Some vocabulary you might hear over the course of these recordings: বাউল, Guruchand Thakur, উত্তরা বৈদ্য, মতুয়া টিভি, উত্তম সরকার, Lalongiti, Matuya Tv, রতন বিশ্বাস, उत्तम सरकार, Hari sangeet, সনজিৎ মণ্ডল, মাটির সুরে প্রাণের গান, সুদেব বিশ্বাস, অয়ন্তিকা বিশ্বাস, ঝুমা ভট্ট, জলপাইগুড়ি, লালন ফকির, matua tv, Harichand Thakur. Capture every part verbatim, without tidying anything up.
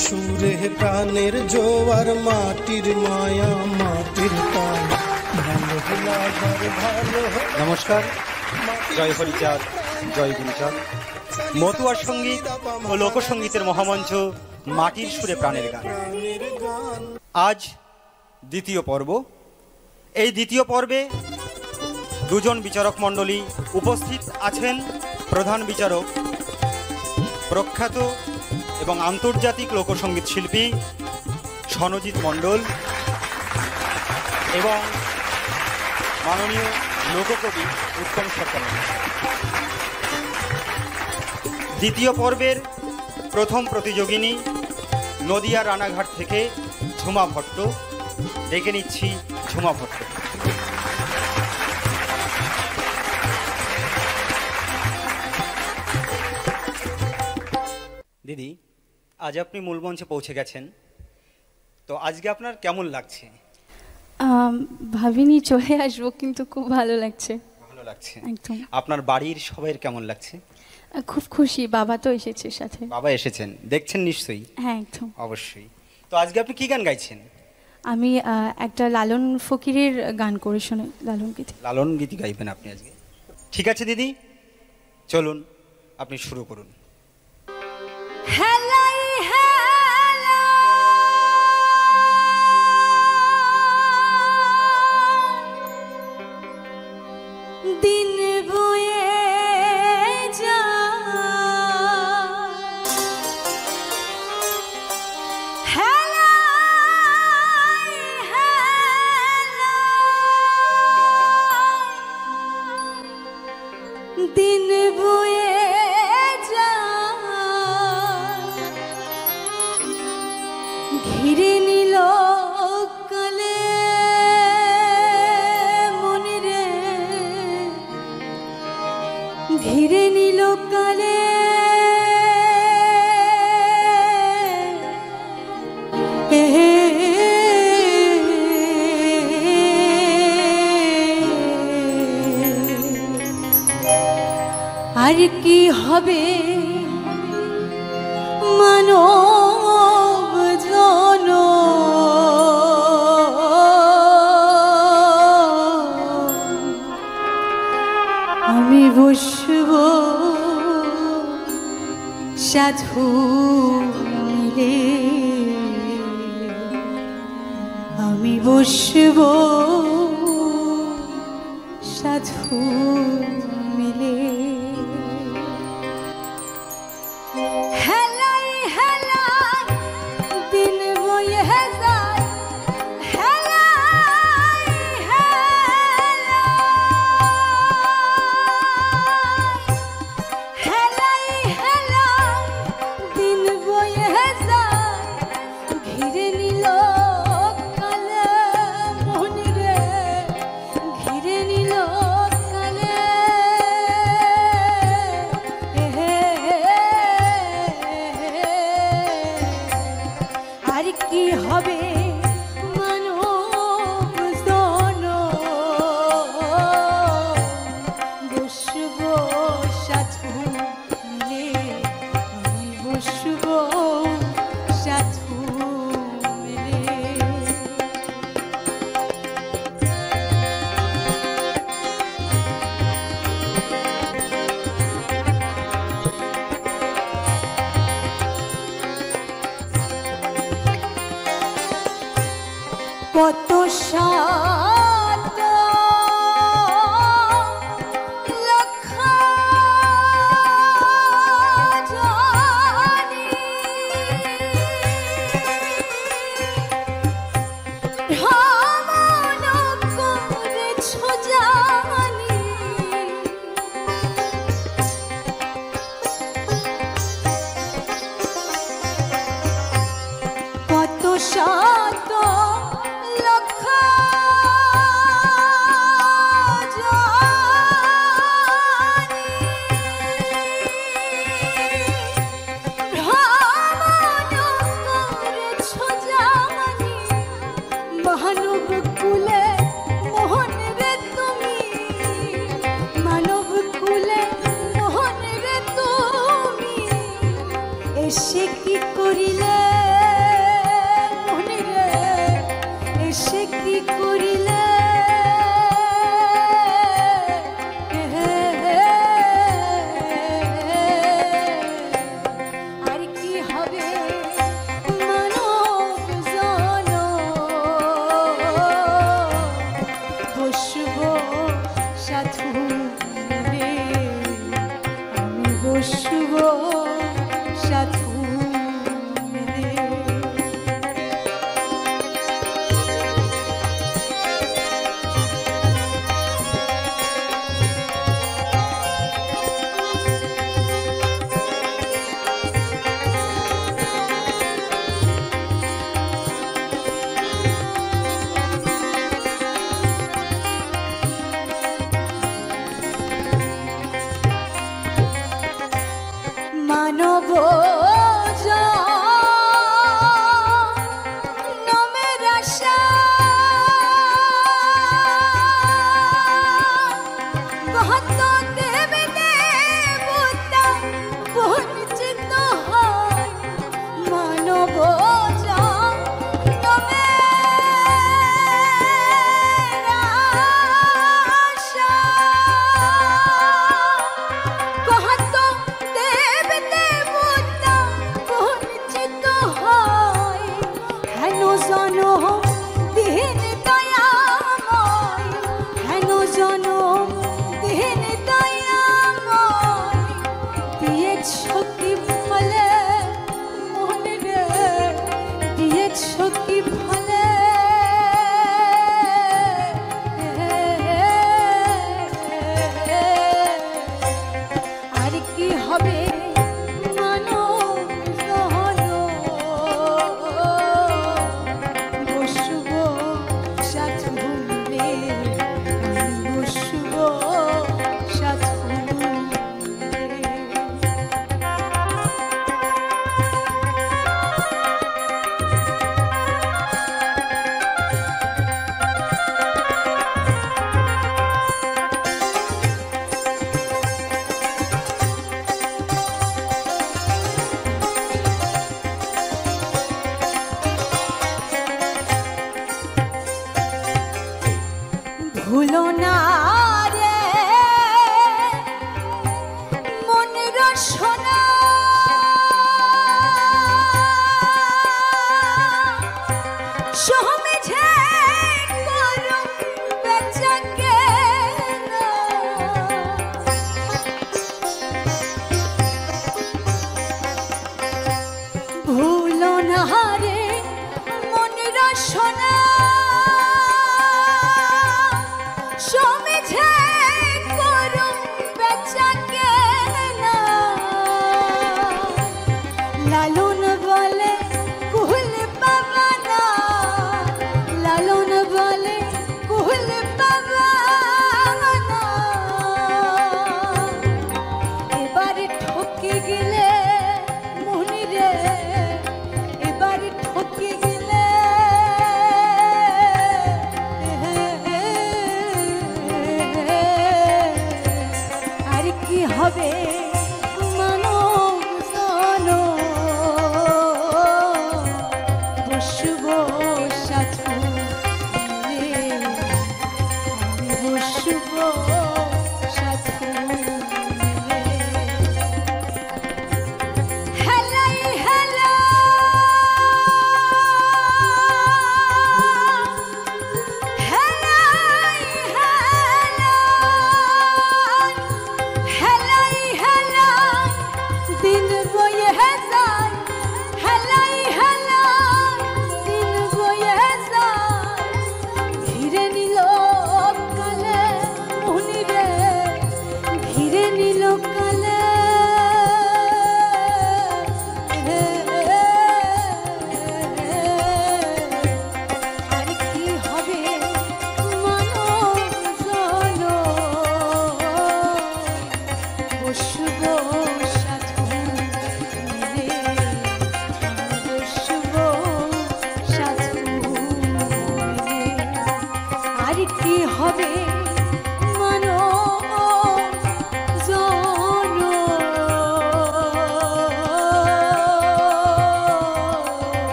सुरे प्राणेर जोवार माटिर माया माटिर तान नमस्कार। जय हरिचाँद, जय गुरुचाँद। मथुआर संगीत और लोकसंगीतेर महामंच माटिर सुरे प्राणेर गान। आज द्वितीय पर्व। এই দ্বিতীয় পর্বে দুজন বিচারক মণ্ডলী উপস্থিত আছেন। প্রধান বিচারক প্রখ্যাত এবং আন্তর্জাতিক লোকসঙ্গীত শিল্পী সনজিৎ মণ্ডল এবং মাননীয় লোককবি উত্তম সরকার। দ্বিতীয় পর্বের প্রথম প্রতিযোগিনী নদিয়া রানাঘাট থেকে ঝুমা ভট্ট। ডেকে নিচ্ছি ঝুমা ভট্ট। দিদি, আজ আপনি মূল মঞ্চে পৌঁছে গেছেন, তো আজকে আপনার কেমন লাগছে? ভাবিনি চলে আসবো, কিন্তু খুব ভালো লাগছে। ভালো লাগছে একদম। আপনার বাড়ির সবাইয়ের কেমন লাগছে? খুব খুশি, বাবা তো এসেছে সাথে। বাবা এসেছেন, দেখছেন নিশ্চয়ই? হ্যাঁ একদম, অবশ্যই। তো আজকে আপনি কি গান গাইছেন? আমি একটা লালন ফকিরের গান করে শোনাই, লালন গীতি। লালন গীতি গাইবেন আপনি আজকে? ঠিক আছে দিদি, চলুন আপনি শুরু করুন। Hello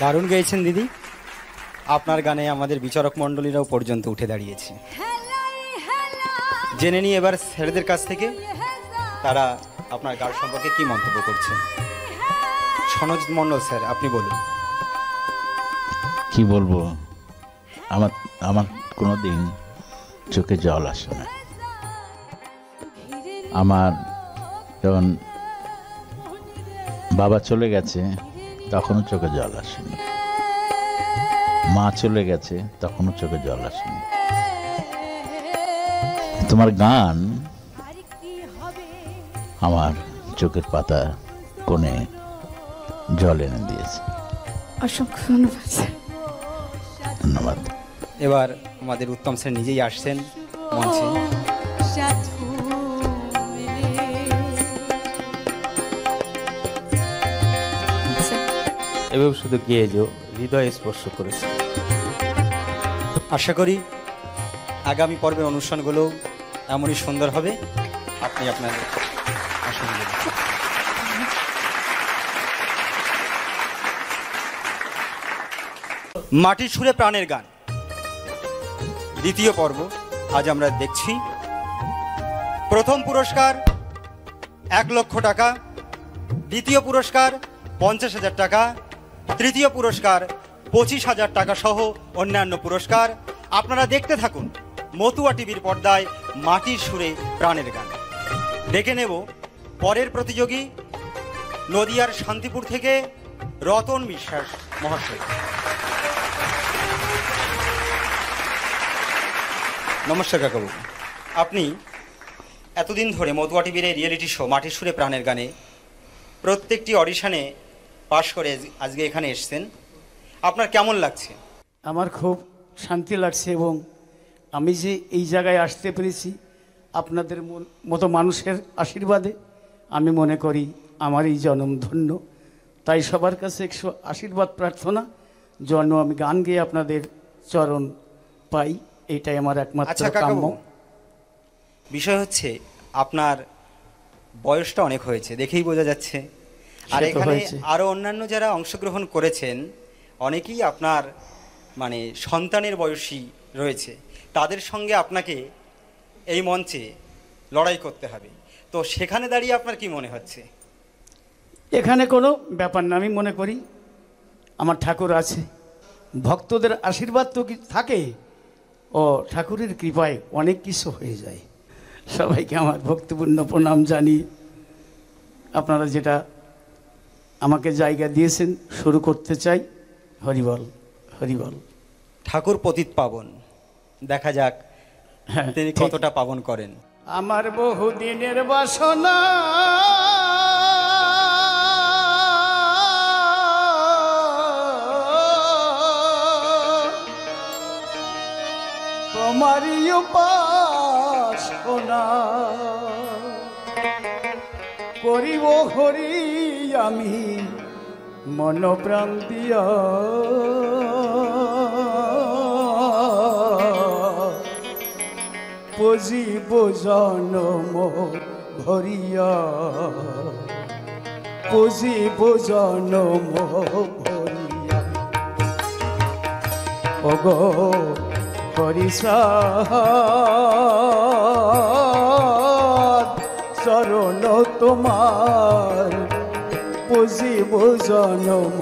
दारुण गई दीदी आपनार गाने आमादेर बिचारक मंडलीराओ पर्यन्त उठे दाड़िएछे। जेने निई एबार सेरेदेर काछ थेके तारा आपनार गान सम्पर्के कि मंतब्य करछेन। সনজ মণ্ডল স্যার আপনি বলুন। কি বলবো, আমার আমার কোনোদিন চোখে জল আসে না। আমার যখন বাবা চলে গেছে তখনও চোখে জল আসেনি, মা চলে গেছে তখনও চোখে জল আসেনি। তোমার গান আমার চোখের পাতা কোণে জল এনে দিয়েছে। অসংখ্য ধন্যবাদ ধন্যবাদ। এবার আমাদের উত্তম স্যার নিজেই আসছেন মঞ্চে। এভাবে শুধু গিয়ে যাও, হৃদয় স্পর্শ করেছে। আশা করি আগামী পর্বে অনুষ্ঠানগুলো এমনই সুন্দর হবে। আপনি আপনার মাটির সুরে প্রাণের গান দ্বিতীয় পর্ব আজ আমরা দেখছি। প্রথম পুরস্কার এক লক্ষ টাকা, দ্বিতীয় পুরস্কার পঞ্চাশ হাজার টাকা, তৃতীয় পুরস্কার পঁচিশ হাজার টাকা সহ অন্যান্য পুরস্কার। আপনারা দেখতে থাকুন মতুয়া টিভির পর্দায় মাটির সুরে প্রাণের গান। দেখে নেব পরের প্রতিযোগী নদিয়ার শান্তিপুর থেকে রতন বিশ্বাস মহাশয়। নমস্কার কাকাবু, আপনি এতদিন ধরে মতুয়া টিভির এই রিয়েলিটি শো মাটির সুরে প্রাণের গানে প্রত্যেকটি অডিশনে পাশ করে আজকে এখানে এসেছেন, আপনার কেমন লাগছে? আমার খুব শান্তি লাগছে, এবং আমি যে এই জায়গায় আসতে পেরেছি আপনাদের মতো মানুষের আশীর্বাদে আমি মনে করি আমার এই জন্ম ধন্য। তাই সবার কাছে একশো আশীর্বাদ প্রার্থনা জন্য আমি গান গেয়ে আপনাদের চরণ পাই, এটাই আমার একমাত্র কাম্য। বিষয় হচ্ছে আপনার বয়সটা অনেক হয়েছে, দেখেই বোঝা যাচ্ছে। আর এখানে আরও অন্যান্য যারা অংশগ্রহণ করেছেন অনেকেই আপনার মানে সন্তানের বয়সী রয়েছে, তাদের সঙ্গে আপনাকে এই মঞ্চে লড়াই করতে হবে। তো সেখানে দাঁড়িয়ে আপনার কি মনে হচ্ছে? এখানে কোনো ব্যাপার না, আমি মনে করি আমার ঠাকুর আছে, ভক্তদের আশীর্বাদ তো কি থাকে, ও ঠাকুরের কৃপায় অনেক কিছু হয়ে যায়। সবাইকে আমার ভক্তিপূর্ণ প্রণাম জানিয়ে আপনারা যেটা আমাকে জায়গা দিয়েছেন শুরু করতে চাই। হরিবল হরিবল। ঠাকুর পতিত পাবন, দেখা যাক তিনি কতটা পাবন করেন। আমার বহুদিনের বাসনা তোমারি উপাসনা করিব হরি আমি মনপ্রাণ দিয়া, পুজিব জনম ভরিয়া, পুজিব জনম ভরিয়া। ওগো হরি চরণ তোমার পুজিব জনম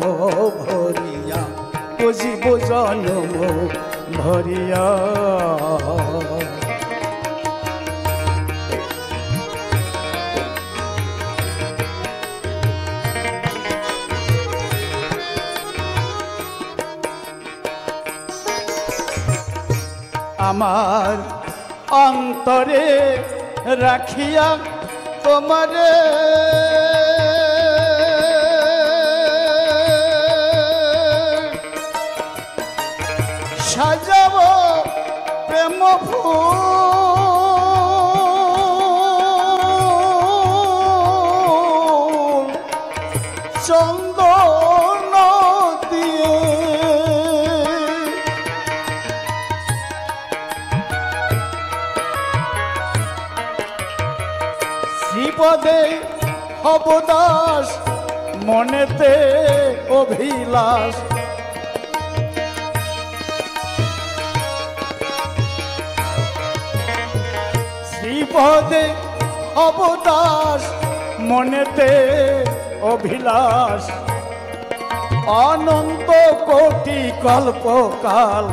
ভরিয়া, পুজিব জনম ভরিয়া। আমার অন্তরে রাখিয়া তোমারে সাজাব প্রেম ফুল চন্দন দিয়ে, পদে অবদাস মনেতে অভিলাষ पदे अवदास मनेते अभिलाष अनंत कोटि कल्पकाल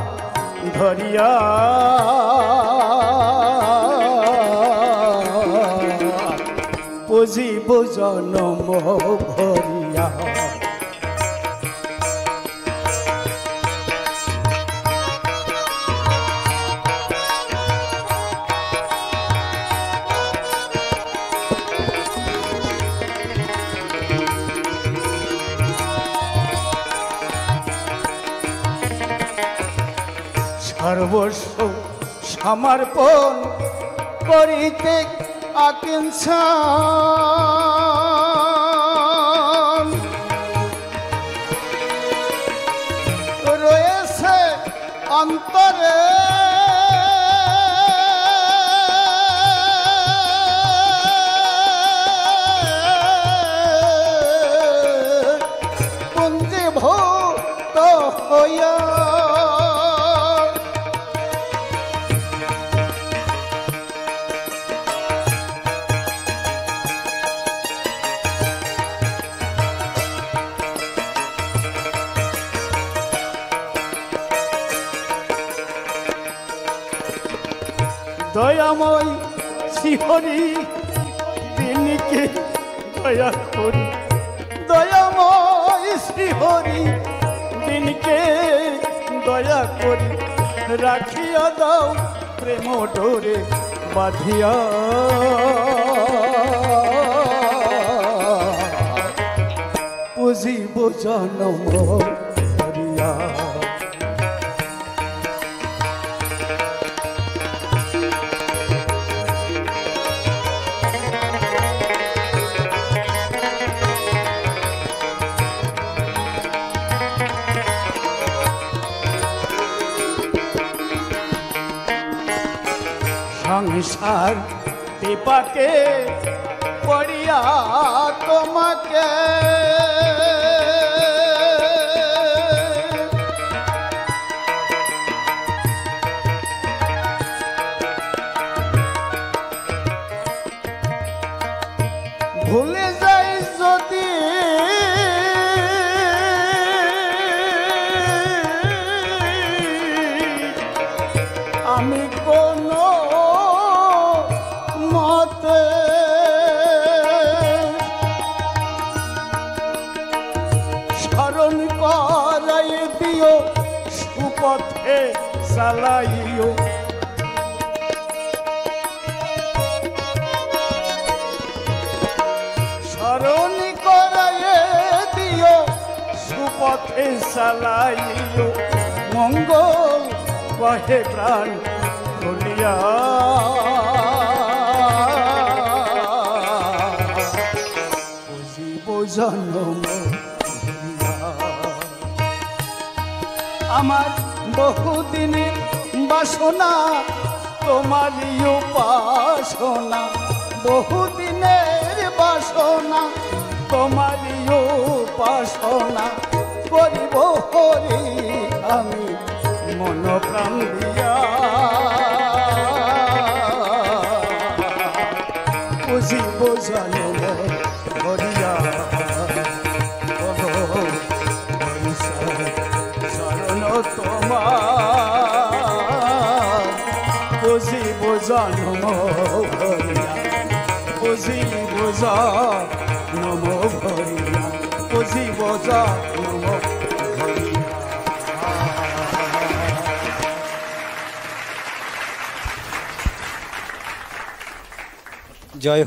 धरिया पुजिब जनम भरिया सर्वस्व समर्पण करिते आकिंसा रयेछे अंतरे पुंजीभूत होइया दयामय श्रीहरि दिन के दया करी दयामय श्रीहरि दिन के दया करी राखिया दाओ प्रेम डोरे बाधिया पुजिब जनम संसार दीपाके पड़िया तुमके भूले जाई जदि आमी कोनो शरण कराई दियो सुपथे चलाइयो शरण कराई दियो सुपथे चलाइयो मंगल कहे प्राण भुलिया जनम आमार बहुदिनेर बासना तोमारी उपासना बहुदिनेर बासना तोमारी उपासना करिब हरि आमी मन प्राण दिया पुजिब जनम भरिया जय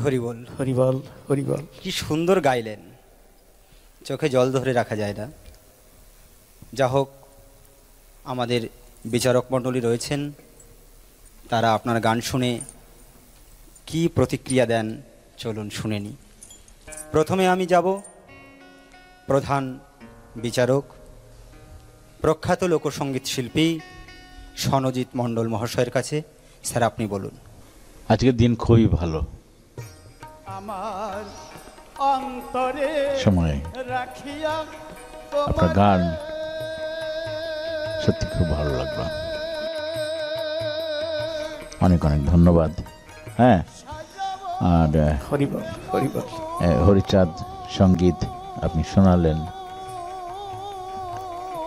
हरिबोल हरिबोल हरिबोल कि सुंदर गाइलेन चोखे जल धरे रखा जाए ना जा होक आमादेर विचारक मंडली रयेछेन तारा आपनार गान शुने की प्रतिक्रिया दें चलुन शुने नी प्रथमे आमी जाबो प्रधान विचारक प्रख्यात लोकसंगीत शिल्पी सनजित मंडल महाशयर काछे सर आपनी बोलुन आज के दिन खुबी भालो आमार अंतरे समय राखिया आपनार गान सत्य खूब भालो लागलो अनेक अनेक धन्यवाद। हाँ और हरिचाँद संगीत अपनी शোনালেন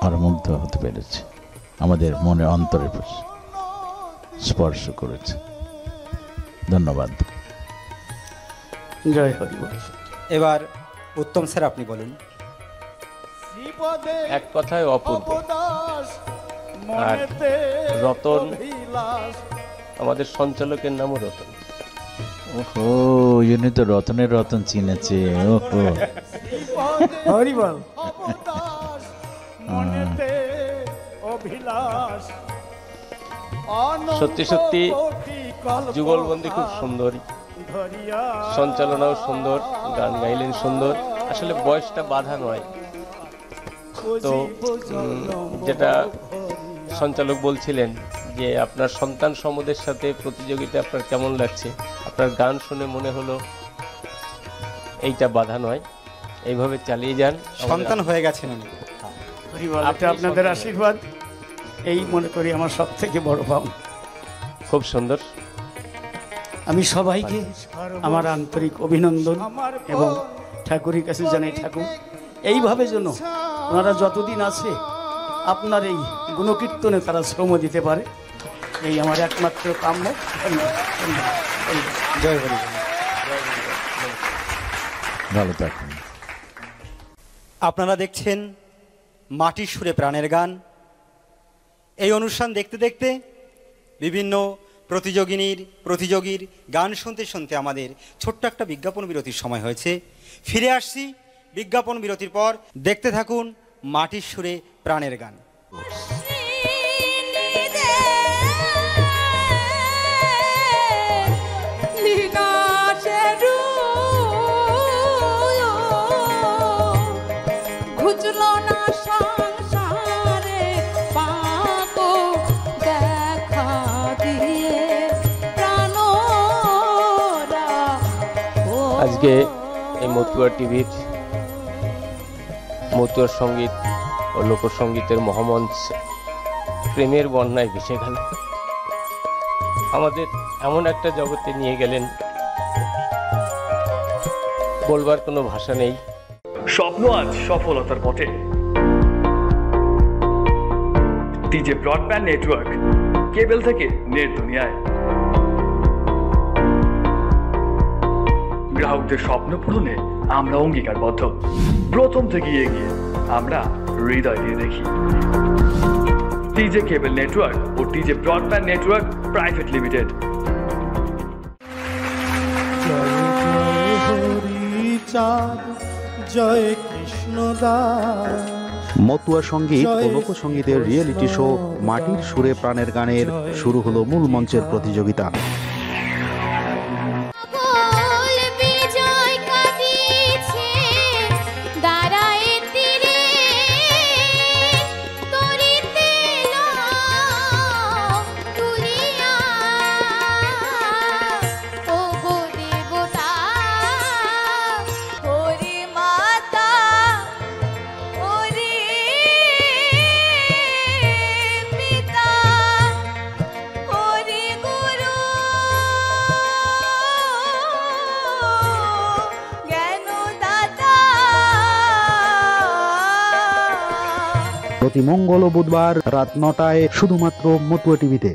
और मुग्ध होते पेरेছি আমাদের মনে অন্তরে স্পর্শ করেছে। ধন্যবাদ। জয় হরি বল। এবার उत्तम सर আপনি বলুন। এক কথায় অপূর্ব আর রতন আমাদের সঞ্চালকের নাম রতন। ओहो ये तो रतने रतन चिने ओहो हरि बोल। सत्य सत्य जुगलबंदी खूब सुंदर, संचालनाओ सुंदर, गान गाइलेन सुंदर। आसले बयसटा बाधा नय तो जेटा संचालक बोलछिलेन जे आपनार सन्तान समूहदेर साथे प्रतियोगिता आपनार केमन लागछे, आपनार गान शुने मने हलो एइटा बाधा नय, एइभावे चालिये जान। सन्तान हये गेछेन आमि आपनि आपनादेर आशीर्वाद এই মনে করি আমার সবথেকে বড় পাওয়া। খুব সুন্দর। আমি সবাইকে আমার আন্তরিক অভিনন্দন এবং ঠাকুরের কাছে জানাই ঠাকুর এইভাবে যেন ওনারা যতদিন আছে আপনার এই গুণকীর্তনে তারা শ্রম দিতে পারে, এই আমার একমাত্র কাম্য। জয় হরি। ভালো থাকুন। আপনারা দেখছেন মাটির সুরে প্রাণের গান। এই অনুষ্ঠান দেখতে দেখতে বিভিন্ন প্রতিযোগিনীর প্রতিযোগীর গান শুনতে শুনতে আমাদের ছোট্ট একটা বিজ্ঞাপন বিরতির সময় হয়েছে। ফিরে আসছি বিজ্ঞাপন বিরতির পর। দেখতে থাকুন মাটির সুরে প্রাণের গান। के मथुआ टीवी मथुआर संगीत और लोकसंगीत महामंच प्रेम बन्या भेसे गल एमन एक जगते निये गेलेन बोलबार कोनो भाषा नहीं। स्वप्न आज सफलतार पथे। टीजे ब्रडबैंड नेटवर्क केबल थेके नेट दुनियाय़ গ্রাহকদের স্বপ্ন পূরণে আমরা অঙ্গীকারবদ্ধ। প্রথম থেকে এগিয়ে আমরা হৃদয় দিয়ে দেখি। টিজে কেবল নেটওয়ার্ক ও TJ broadband network private limited. Joy Krishnadas. Matua সঙ্গীত ও লোকসঙ্গীতের রিয়েলিটি শো মাটির সুরে প্রাণের গানের শুরু হলো মূল মঞ্চের প্রতিযোগিতা। প্রতি মঙ্গল ও বুধবার রাত নটায় শুধুমাত্র মতুয়া টিভিতে।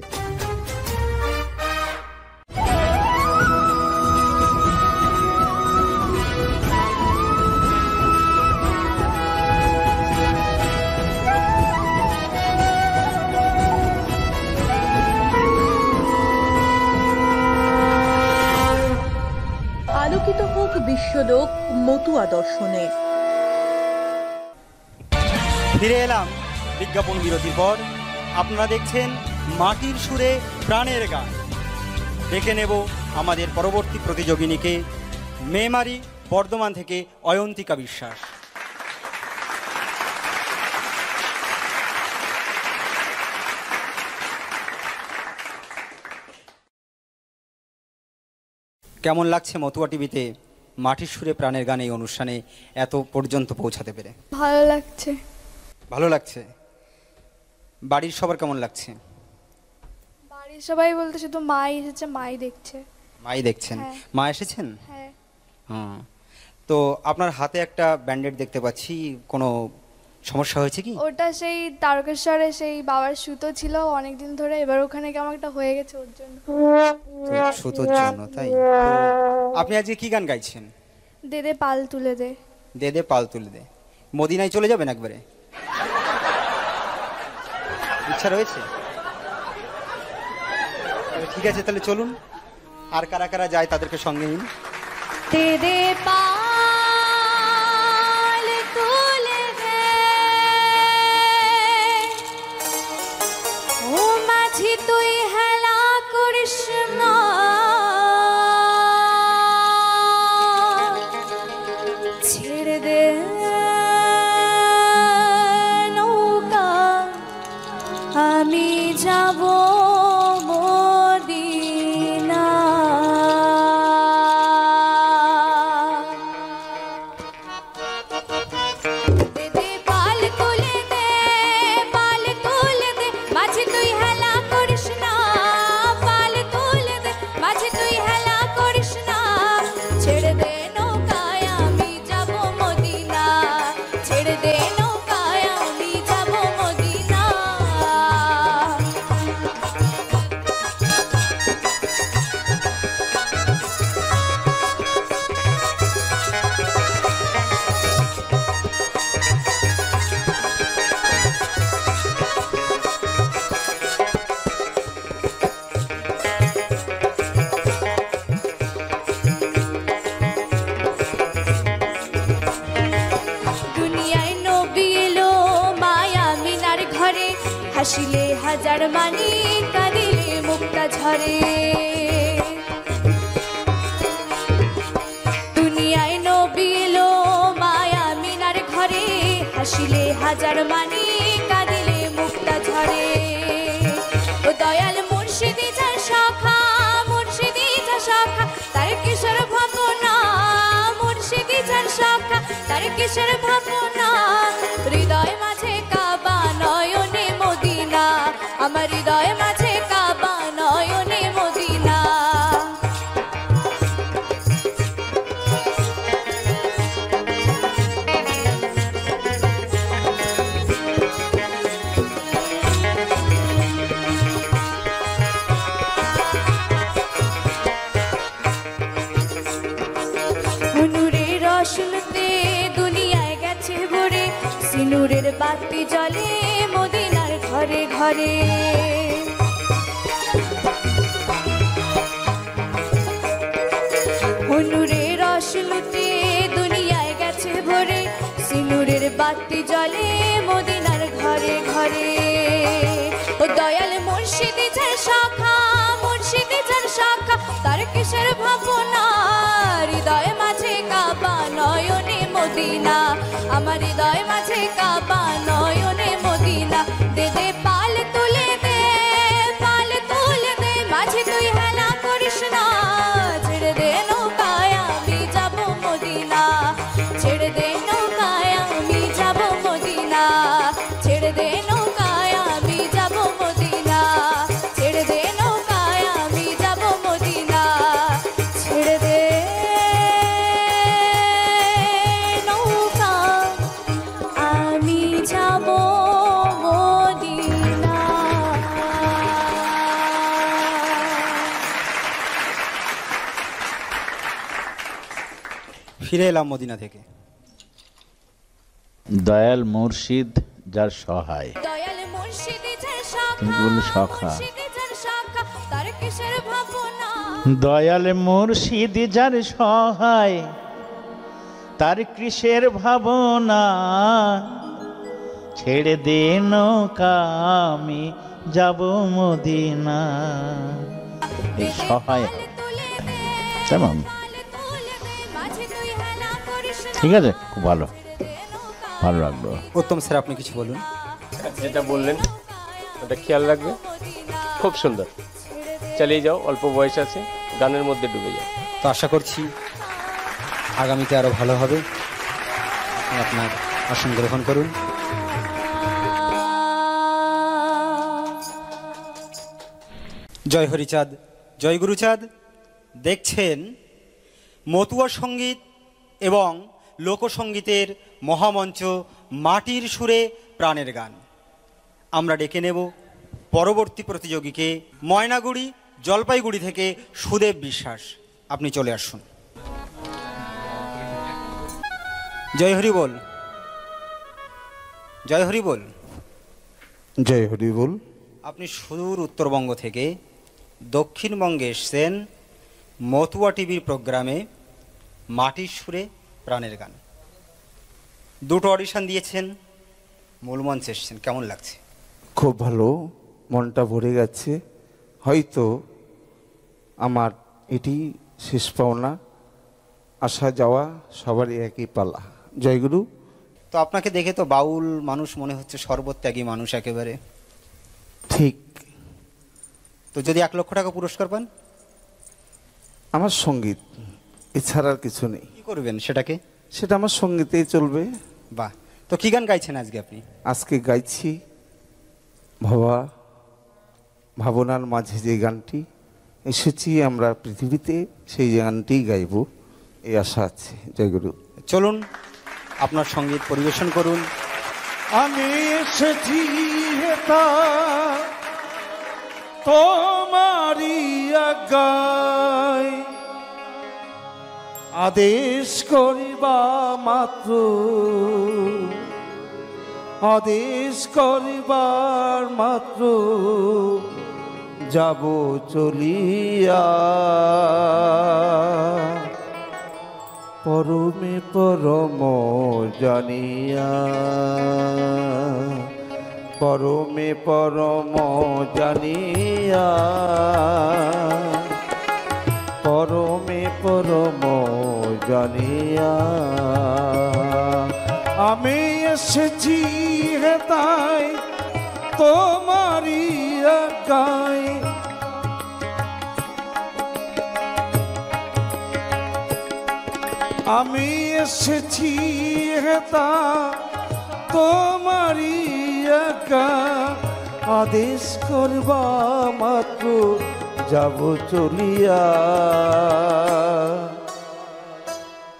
আলোকিত হোক বিশ্বলোক মতুয়া দর্শনে। ফিরে এলাম বিজ্ঞাপন বিরতির পর। আপনারা দেখছেন মাটির সুরে প্রাণের গান। দেখে নেব আমাদের পরবর্তী প্রতিযোগিনীকে, মেমারি বর্ধমান থেকে অয়ন্তিকা বিশ্বাস। কেমন লাগছে মতুয়া টিভিতে মাটির সুরে প্রাণের গান এই অনুষ্ঠানে এত পর্যন্ত পৌঁছাতে পেরে? ভালো লাগছে। ভালো লাগছে। বাড়ির সবার কেমন লাগছে? বাড়ির সবাই বলতে শুধু মাই এসেছে, মাই দেখছে। माई देखें मा एस हाँ तो आपनर हाथे एक बैंडेड देखते समस्या हो कि ओटा से तारकेश्वर से बाबार सूतो छिलो अनेक दिन धरे एबार ओखाने केमन एकटा होये गेछे ओर जोन्नो सूतोर जोन्नो ताई आपनि आज की गान गाइछेन देदे पाल तुले दे देदे पाल तुले दे मदिनाय चले जाबेन एकबारे इच्छा रयेछे ठीक आछे ताहले चलुन आर कारा कारा जाय तादेरके संगे निन देदे पाल फिरे एलाम मदीना थेके दयाल मुर्शिद जार सहाय दयाल मुर्शिद जार सहाय तार किसेर भावना छेड़े दे नौका आमी जाबो मदीना सहाय तेमन ठीक है खूब भलो भलो लगलो उत्तम सर आपने किछु बोलुन जेटा बोलें ओटा ख्याल रखबे खूब सुंदर चलिए जाओ अल्प बयस आछे गानेर मध्य डुबे जाओ तो आशा करछि आगामीते आरो भलो होबे आपनार आसन ग्रहण करुन जय हरिचाँद जय गुरुचाँद দেখছেন মতুয়া সঙ্গীত এবং লোকসঙ্গীতের মহামঞ্চ মাটির সুরে প্রাণের গান। আমরা ডেকে নেব পরবর্তী প্রতিযোগীকে, ময়নাগুড়ি জলপাইগুড়ি থেকে সুদেব বিশ্বাস, আপনি চলে আসুন। জয় হরি বল, জয় হরি বল, জয় হরি বল। আপনি সুদূর উত্তরবঙ্গ থেকে দক্ষিণবঙ্গে এসেছেন মতুয়া টিভির প্রোগ্রামে মাটির সুরে প্রাণের গান, দুটো অডিশন দিয়েছেন, মূল মঞ্চে এসেছেন, কেমন লাগছে? খুব ভালো, মনটা ভরে গেছে। হয়তো আমার এটি শেষ পাওনা, আসা যাওয়া সবারই একই পালা। জয়গুরু। তো আপনাকে দেখে তো বাউল মানুষ মনে হচ্ছে, সর্বত্যাগী মানুষ একেবারে। ঠিক। তো যদি এক লক্ষ টাকা পুরস্কার পান? আমার সঙ্গীত, এছাড়া আর কিছু নেই। কী করবেন সেটাকে? সেটা আমার সঙ্গীতেই চলবে। বাহ। তো কী গান গাইছেন আজকে আপনি? আজকে গাইছি ভাবা ভাবনার মাঝে যে গানটি এসেছি আমরা পৃথিবীতে, সেই গানটি গাইব, এই আশা আছে। জয়গুরু। চলুন আপনার সঙ্গীত পরিবেশন করুন। আমি এসেছি হেতা তোমারি আজ্ঞায়, আদেশ করিবা মাত্র আদেশ করিবার মাত্র যাব চলিয়া, পরমে পরম জানিয়া, পরমে পরম জানিয়া, পরমে পরম জানিয়া। আমি এসেছি হেতাই তোমারি আজ্ঞায়, আমি এসেছি হেতা তোমারি আজ্ঞায়, আদেশ করবা মাত্র যাব চলিয়া,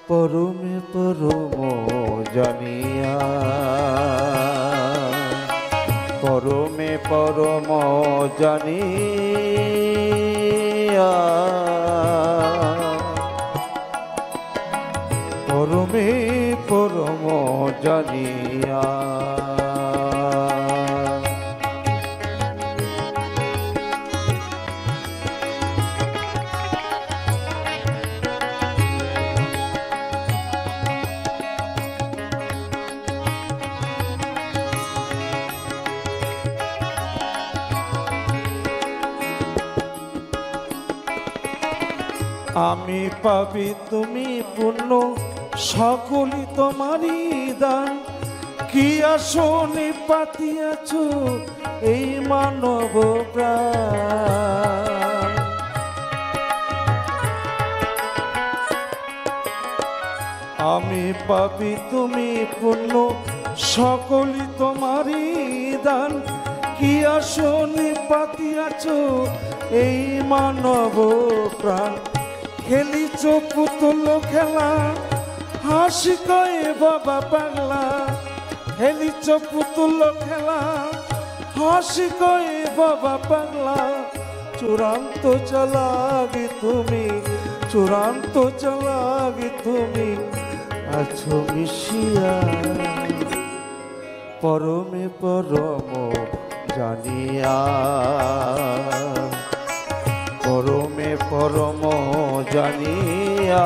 পরমে পরম জানিয়া, পরমে পরম জানিয়া, পরমে পরম জানিয়া। আমি পাবি তুমি পুণ্য সকলি তোমারি দান, কি আসনে পাতিয়াছ এই মানব প্রাণ, আমি পাবি তুমি পুণ্য সকলি তোমারি দান, কি আসনে পাতিয়াছ এই মানব প্রাণ, খেলিছ পুতুল খেলা হাসি কয়ে বাবা পাগলা, খেলিছ পুতুল খেলা হাসি কয়ে বাবা পাগলা, চূড়ান্ত চালাকি তুমি, চূড়ান্ত চালাকি তুমি আছো মিশিয়া, পরমে পরম জানিয়া, পরমে পরম জানিয়া,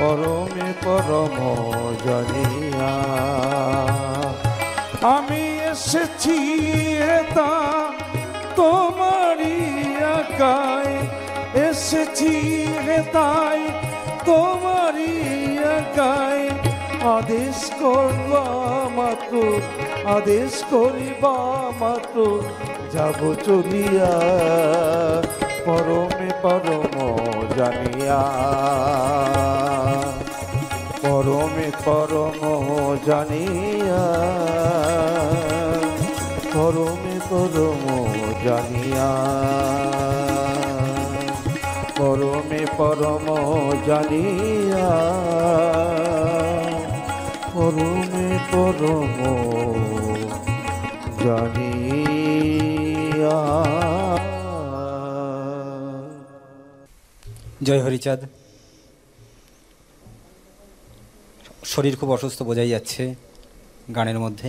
পরমে পরম জানিয়া। আমি এসেছি হেতা তোমারি আজ্ঞায়, এসেছি হেতাই তোমারি আজ্ঞায়, আদেশ করবা মাত্র আদেশ করিবা মাত্র যাব চলিয়া, পরমে পরম জানিয়া, পরমে পরম জানিয়া, পরমে পরম জানিয়া। परमे परम जानिया परमे परम जानिया। जय हरिचाँद। शरीर खूब असुस्थ बोझाई जाच्छे गानेर मध्य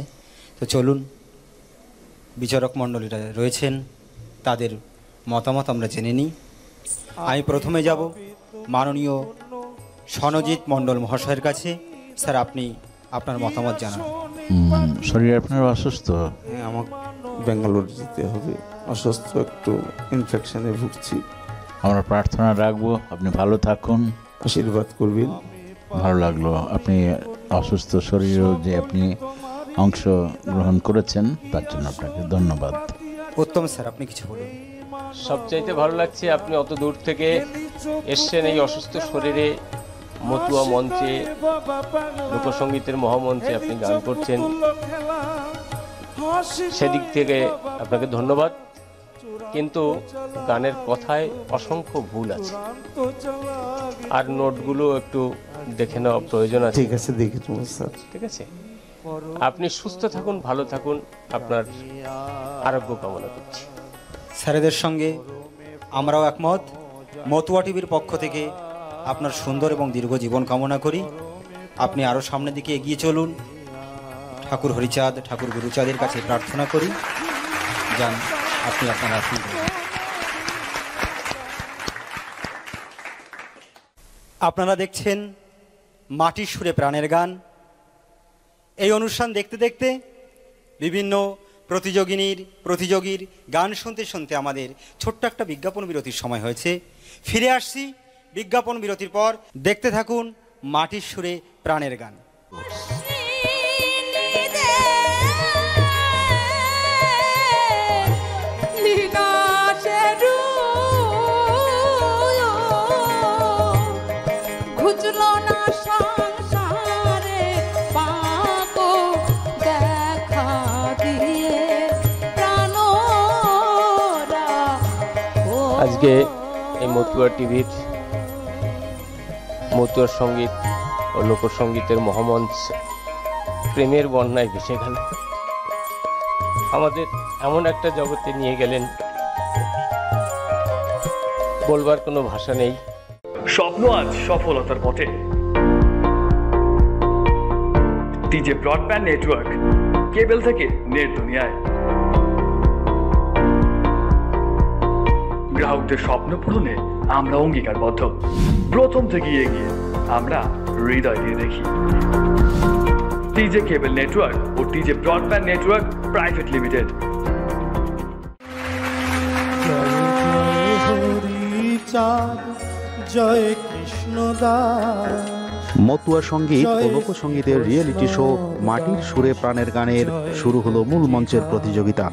तो चलुन विचारक मंडलीरा रयेछेन तादेर मतामत आमरा जेने निई। आमी प्रथमे जाब माननीय सनजीत मंडल महाशयेर काछे। सर आपनि आपनार मतामत जानान। शरीर आपनार असुस्थ? हाँ, आमाके बेंगालुरु जेते होबे, असुस्थ, एकटु इनफेक्शने भुगछि। आमरा प्रार्थना राखबो आपनि भालो थाकुन, आशीर्वाद करबेन। भालो लागलो आपनि असुस्थ शरीरे जे आपनि अंश ग्रहण करेছেন তার জন্য আপনাকে ধন্যবাদ। उत्तम सर আপনি কিছু বলুন। সবচাইতে ভালো লাগছে আপনি অত দূর থেকে এসেছেন এই অসুস্থ শরীরে মতুয়া মঞ্চে লোকসঙ্গীতের মহামঞ্চে আপনি গান করছেন, সেদিক থেকে আপনাকে ধন্যবাদ। কিন্তু গানের কথায় অসংখ্য ভুল আছে আর নোটগুলো একটু দেখে নেওয়া প্রয়োজন আছে। ঠিক আছে, দেখি তো স্যার। ঠিক আছে, আপনি সুস্থ থাকুন, ভালো থাকুন, আপনার আরোগ্য কামনা করছি। স্যারেদের সঙ্গে আমরাও একমত। মতুয়া টিভির পক্ষ থেকে আপনার সুন্দর এবং দীর্ঘ জীবন কামনা করি। আপনি আরও সামনের দিকে এগিয়ে চলুন। ঠাকুর হরিচাঁদ, ঠাকুর গুরুচাঁদের কাছে প্রার্থনা করি যান আপনি আপনার আসন। আপনারা দেখছেন মাটির সুরে প্রাণের গান। এই অনুষ্ঠান দেখতে দেখতে বিভিন্ন প্রতিযোগিনীর প্রতিযোগীর গান শুনতে শুনতে আমাদের ছোট্ট একটা বিজ্ঞাপন বিরতির সময় হয়েছে। ফিরে আসছি বিজ্ঞাপন বিরতির পর। দেখতে থাকুন মাটির সুরে প্রাণের গান। आज के मतुआ टीवी मतुआ संगीत और लोकसंगीतर महामंच प्रेम बन्य भेसे गल एम एक जगते नहीं गलें बोलबार कोनो भाषा नहीं। स्वप्न आज सफलतार पथे। टीजे ब्रडबैंड नेटवर्क केबल थेके नेट दुनिया গ্রাহকদের স্বপ্ন পূরণে আমরা অঙ্গীকারবদ্ধ। প্রথম থেকে এগিয়ে আমরা হৃদয় দিয়ে দেখি। টিজে কেবল নেটওয়ার্ক ও TJ broadband network private limited. Joy Krishnadas. Matua সঙ্গীত ও লোকসঙ্গীতের রিয়েলিটি শো মাটির সুরে প্রাণের গানের শুরু হলো মূল মঞ্চের প্রতিযোগিতা।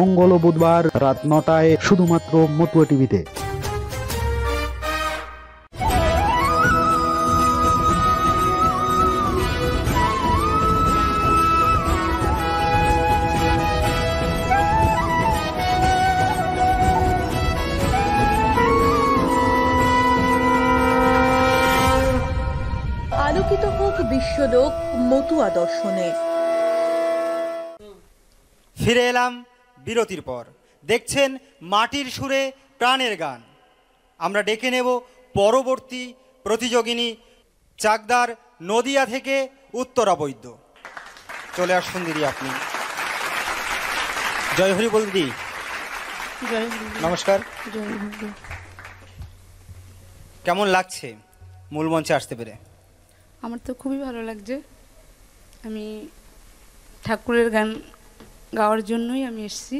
মঙ্গল ও বুধবার রাত নটায় শুধুমাত্র মতুয়া টিভিতে। আলোকিত হোক বিশ্বলোক মতুয়া দর্শনে। ফিরে এলাম বিরতির পর। দেখছেন মাটির সুরে প্রাণের গান। আমরা ডেকে নেব পরবর্তী প্রতিযোগিনী চাকদার নদিয়া থেকে উত্তরা বৈদ্য। চলে আসুন দিদি আপনি। জয় হরি বল দিদি। নমস্কার। কেমন লাগছে মূল মঞ্চে আসতে পেরে? আমার তো খুবই ভালো লাগছে। আমি ঠাকুরের গান গাওয়ার জন্যই আমি এসেছি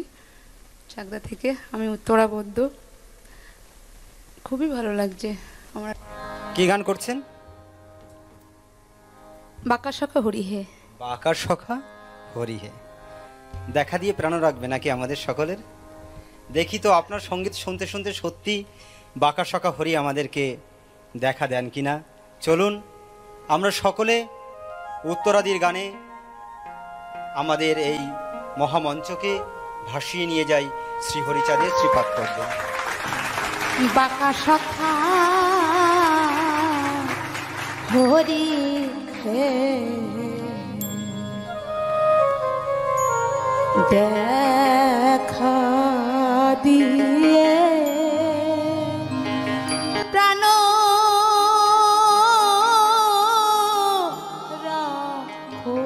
চাকদা থেকে। আমি উত্তরা বদ্য। খুবই ভালো লাগছে আমার। কি গান করছেন? বাঁকা শখা হরিহে। বাঁকা শখা হরিহে। দেখা দিয়ে প্রাণ রাখবে নাকি আমাদের সকলের। দেখি তো আপনার সঙ্গীত শুনতে শুনতে সত্যি বাঁকা শখা হরি আমাদেরকে দেখা দেন কি না। চলুন আমরা সকলে উত্তরাদির গানে আমাদের এই মহামঞ্চকে ভাসিয়ে নিয়ে যাই শ্রী হরিচাঁদের শ্রীপাত্র। বাঁকা শখা হরি হে দেখা দিয়ে প্রাণ রাখো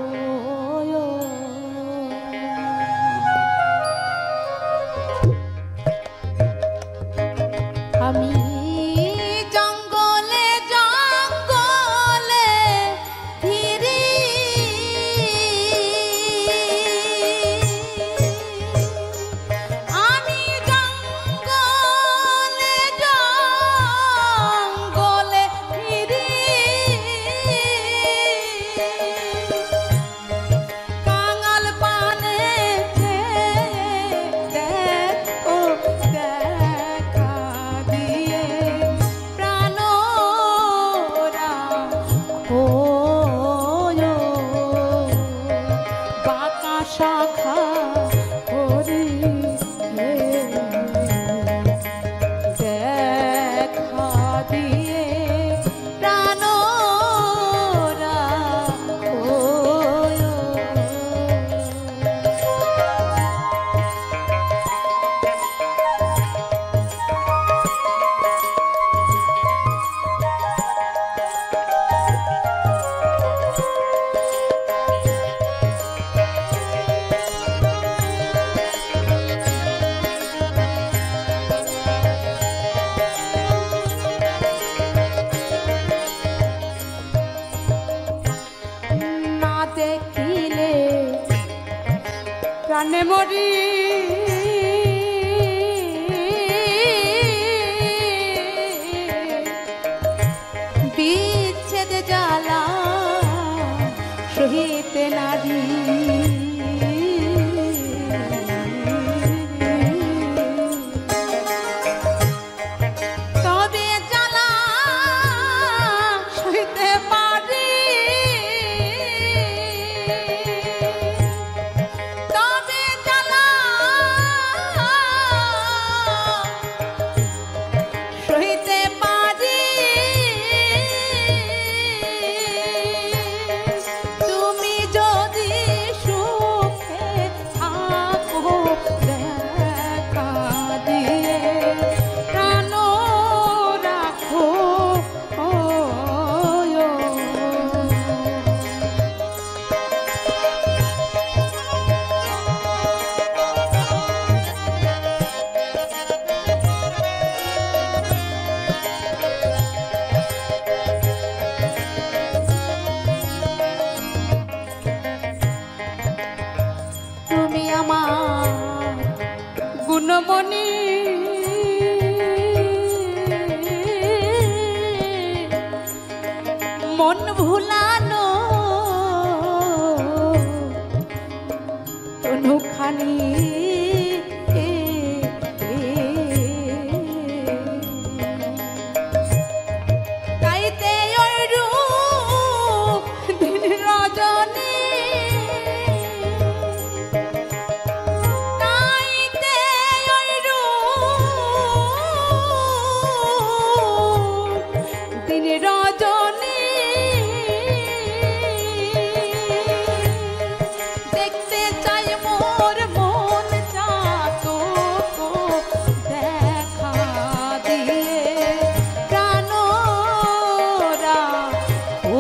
আমি জঙ্গলে জঙ্গলে ফিরি আমি জঙ্গলে জঙ্গলে ফিরি কাঙাল পানে দেখো দেখা দিয়ে প্রাণ রাখো বাঁকা শাখা হরি হে দেখা দিয়ে প্রাণ রাখো। না দেখিলে প্রাণে মরি বিচ্ছেদ জ্বালা সহিতে নারী তবে জ্বালা সহিতে পারি তবে জ্বালা সহিতে পারি তুমি যদি সুখে থাকো দেখা দিয়ে প্রাণ রাখো তুমি আমার গুণমণি মন ভুলানো তনুখানি তাইতে ওই রূপ দিন রজনী তাইতে ওই রূপ দিন রজনী দেখতে চাই মোর মন চাতকো দেখা দিয়ে প্রাণ রাখো।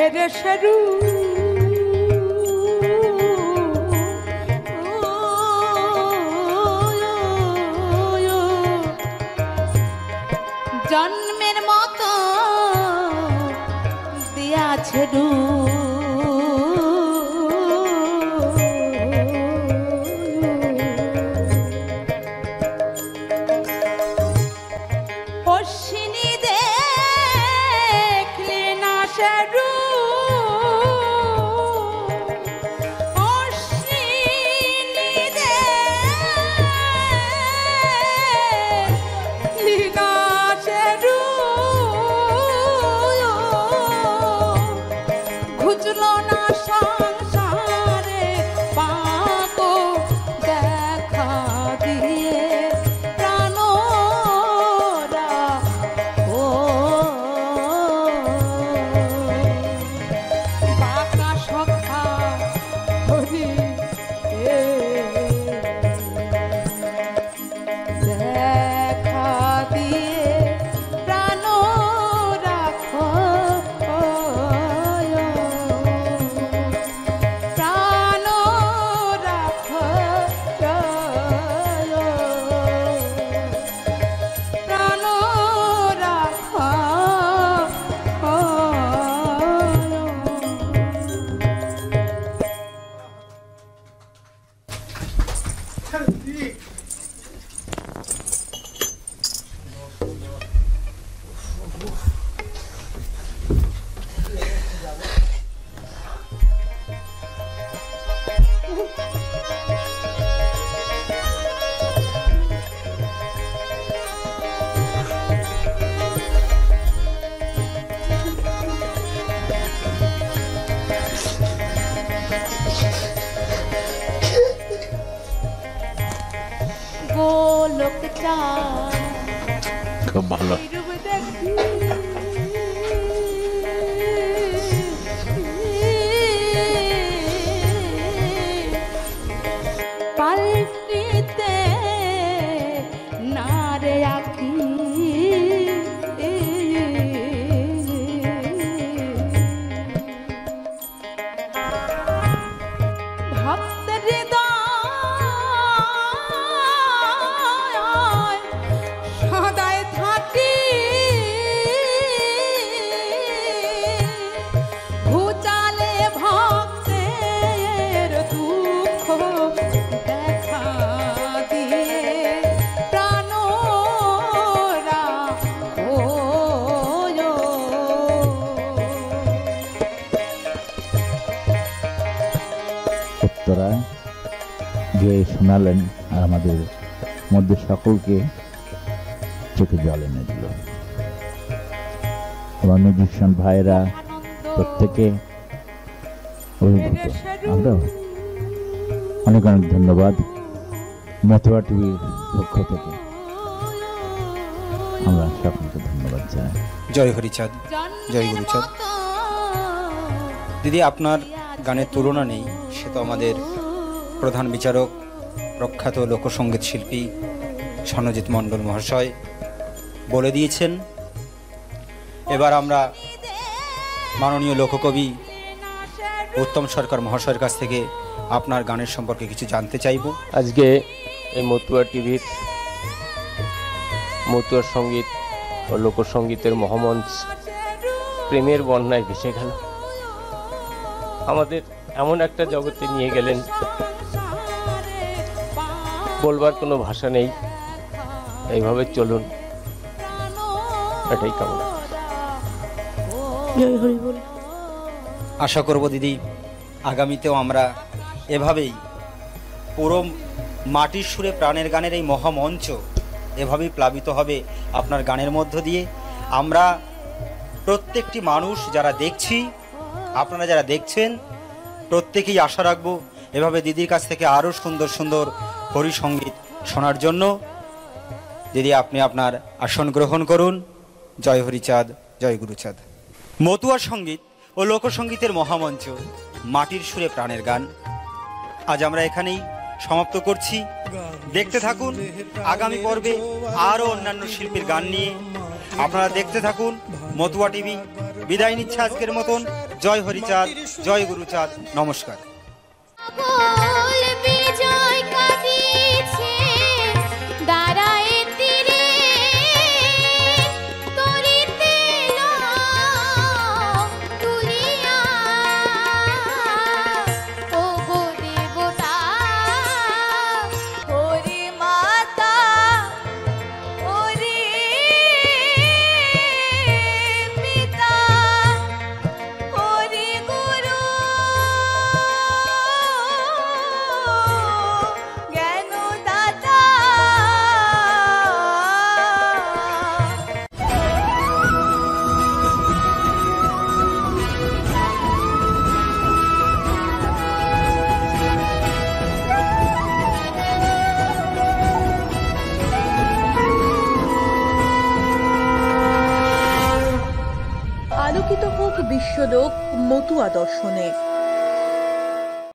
तेरे शरू जन्मेर मतो दिया छेडू শোনালেন আর আমাদের মধ্যে সকলকে চোখে জল এনে দিল। আমার মিউজিশিয়ান ভাইরা প্রত্যেকে আমরা অনেক অনেক ধন্যবাদ। মথুয়া টিভির পক্ষ থেকে আমরা সকলকে ধন্যবাদ জানাই। জয় হরিচাঁদ, জয় গুরুচাঁদ। দিদি, আপনার গানের তুলনা নেই, সে তো আমাদের প্রধান বিচারক প্রখ্যাত লোকসঙ্গীত শিল্পী সনজিৎ মণ্ডল মহাশয় বলে দিয়েছেন। এবার আমরা মাননীয় লোককবি উত্তম সরকার মহাশয়ের কাছ থেকে আপনার গানের সম্পর্কে কিছু জানতে চাইব। আজকে এই মতুয়া টিভির মতুয়া সঙ্গীত ও লোকসঙ্গীতের মহামঞ্চ প্রেমের বন্যায় ভেসে গেল, আমাদের এমন একটা জগতে নিয়ে গেলেন, বলবার কোনো ভাষা নেই। এইভাবে চলুন, এটাই কামনা। আশা করব দিদি, আগামীতেও আমরা এভাবেই পুরো মাটির সুরে প্রাণের গানের এই মহামঞ্চ এভাবেই প্লাবিত হবে আপনার গানের মধ্য দিয়ে। আমরা প্রত্যেকটি মানুষ যারা দেখছি, আপনারা যারা দেখছেন, প্রত্যেকেই আশা রাখব এভাবে দিদির কাছ থেকে আরও সুন্দর সুন্দর হরি সঙ্গীত শোনার জন্য। দিদি, আপনি আপনার আসন গ্রহণ করুন। জয় হরিচাঁদ, জয় গুরুচাঁদ। মতুয়া সঙ্গীত ও লোকসঙ্গীতের মহামঞ্চ মাটির সুরে প্রাণের গান আজ আমরা এখানেই সমাপ্ত করছি। দেখতে থাকুন আগামী পর্বে আরও অন্যান্য শিল্পীর গান নিয়ে। আপনারা দেখতে থাকুন মতুয়া টিভি, विदाय निच्छे आजकेर मतन। जय हरिचाँद, जय गुरुचाँद, नमस्कार। आलोकित होक विश्वलोक मथुआ दर्शने।